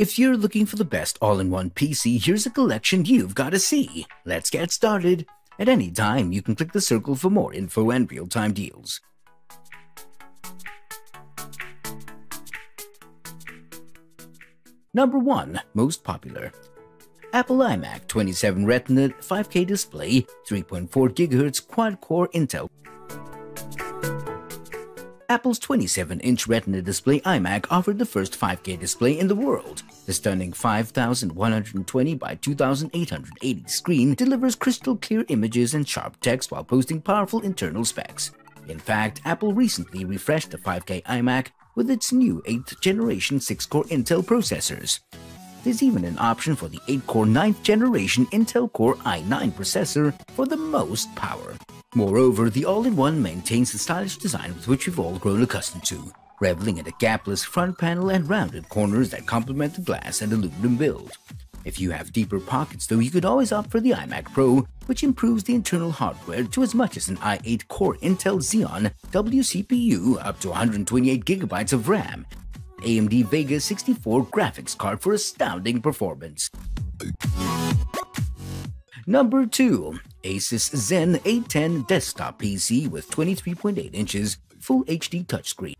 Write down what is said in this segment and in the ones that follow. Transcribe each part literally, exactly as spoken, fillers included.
If you're looking for the best all-in-one P C, here's a collection you've got to see. Let's get started. At any time, you can click the circle for more info and real-time deals. Number one. Most popular. Apple iMac twenty-seven Retina five K display, three point four gigahertz quad-core Intel. Apple's twenty-seven inch Retina display iMac offered the first five K display in the world. The stunning five thousand one hundred twenty by two thousand eight hundred eighty screen delivers crystal-clear images and sharp text while boasting powerful internal specs. In fact, Apple recently refreshed the five K iMac with its new eighth generation six core Intel processors. There's even an option for the eight core ninth generation Intel Core i nine processor for the most power. Moreover, the all-in-one maintains the stylish design with which we've all grown accustomed to, reveling in a gapless front panel and rounded corners that complement the glass and aluminum build. If you have deeper pockets though, you could always opt for the iMac Pro, which improves the internal hardware to as much as an i eight core Intel Xeon W C P U up to one hundred twenty-eight gigabytes of RAM, A M D Vega sixty-four graphics card for astounding performance. Number two. Asus Zen A ten desktop P C with twenty-three point eight inches Full H D touchscreen.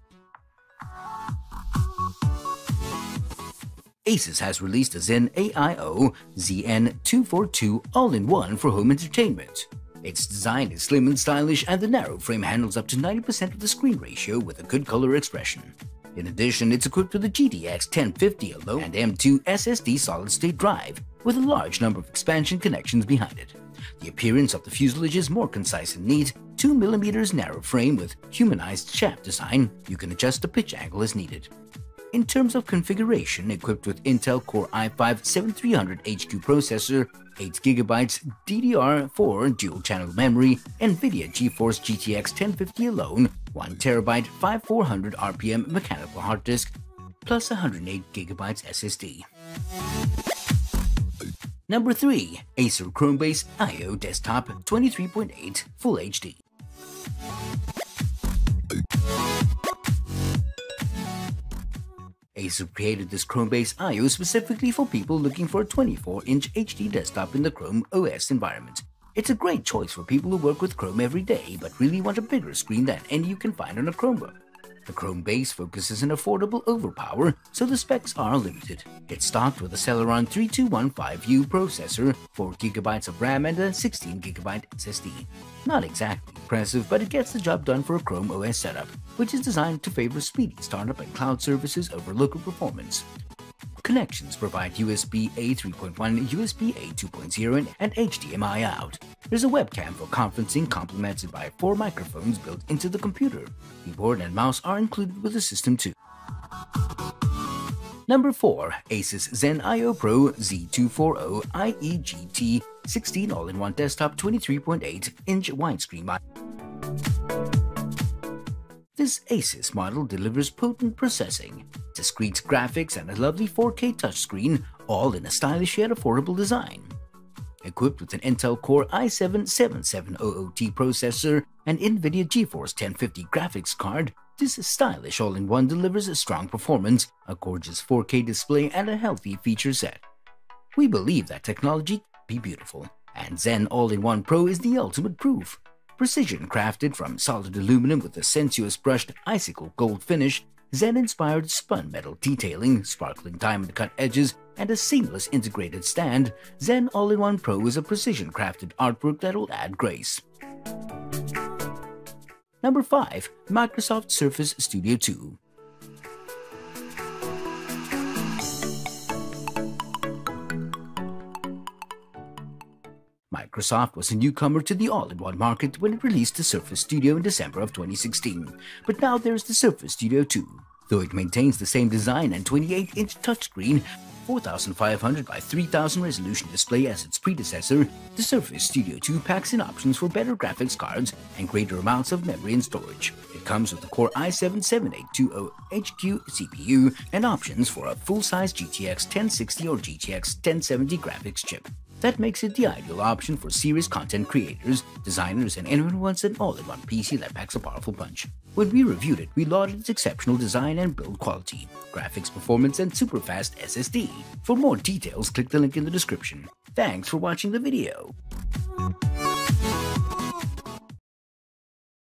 Asus has released a Zen AiO Z N two forty-two all-in-one for home entertainment. Its design is slim and stylish, and the narrow frame handles up to ninety percent of the screen ratio with a good color expression. In addition, it's equipped with a G T X ten fifty alone and M two S S D solid-state drive, with a large number of expansion connections behind it. The appearance of the fuselage is more concise and neat, two millimeter narrow frame with humanized shaft design. You can adjust the pitch angle as needed. In terms of configuration, equipped with Intel Core i five seventy-three hundred H Q processor, eight gigabyte D D R four dual-channel memory, NVIDIA GeForce G T X ten fifty alone, one terabyte fifty-four hundred R P M mechanical hard disk, plus one hundred eight gigabyte S S D. Number three. Acer Chromebase I O Desktop twenty-three point eight Full H D. Acer created this Chromebase I O specifically for people looking for a twenty-four inch H D desktop in the Chrome O S environment. It's a great choice for people who work with Chrome every day but really want a bigger screen than any you can find on a Chromebook. The Chromebase focuses on affordable overpower, so the specs are limited. It's stocked with a Celeron thirty-two fifteen U processor, four gigabyte of RAM and a sixteen gigabyte S S D. Not exactly impressive, but it gets the job done for a Chrome O S setup, which is designed to favor speedy startup and cloud services over local performance. Connections provide U S B A three point one, U S B A two point oh, and H D M I out. There's a webcam for conferencing, complemented by four microphones built into the computer. Keyboard and mouse are included with the system too. Number four. Asus Zen I O Pro Z two forty I E G T sixteen all-in-one desktop twenty-three point eight inch widescreen monitor. This Asus model delivers potent processing, discrete graphics, and a lovely four K touchscreen, all in a stylish yet affordable design. Equipped with an Intel Core i seven seventy-seven hundred T processor and NVIDIA GeForce ten fifty graphics card, this stylish all-in-one delivers a strong performance, a gorgeous four K display, and a healthy feature set. We believe that technology can be beautiful, and Zen All-in-One Pro is the ultimate proof. Precision crafted from solid aluminum with a sensuous brushed icicle gold finish, Zen-inspired spun metal detailing, sparkling diamond-cut edges, and a seamless integrated stand, Zen All-in-One Pro is a precision-crafted artwork that will add grace. Number five. Microsoft Surface Studio two. Microsoft was a newcomer to the all-in-one market when it released the Surface Studio in December of twenty sixteen, but now there's the Surface Studio two. Though it maintains the same design and twenty-eight inch touchscreen, forty-five hundred by three thousand resolution display as its predecessor, the Surface Studio two packs in options for better graphics cards and greater amounts of memory and storage. It comes with the Core i seven seventy-eight twenty H Q C P U and options for a full-size G T X ten sixty or G T X ten seventy graphics chip. That makes it the ideal option for serious content creators, designers, and anyone who wants an all-in-one P C that packs a powerful punch. When we reviewed it, we lauded its exceptional design and build quality, graphics performance, and super-fast S S D. For more details, click the link in the description. Thanks for watching the video.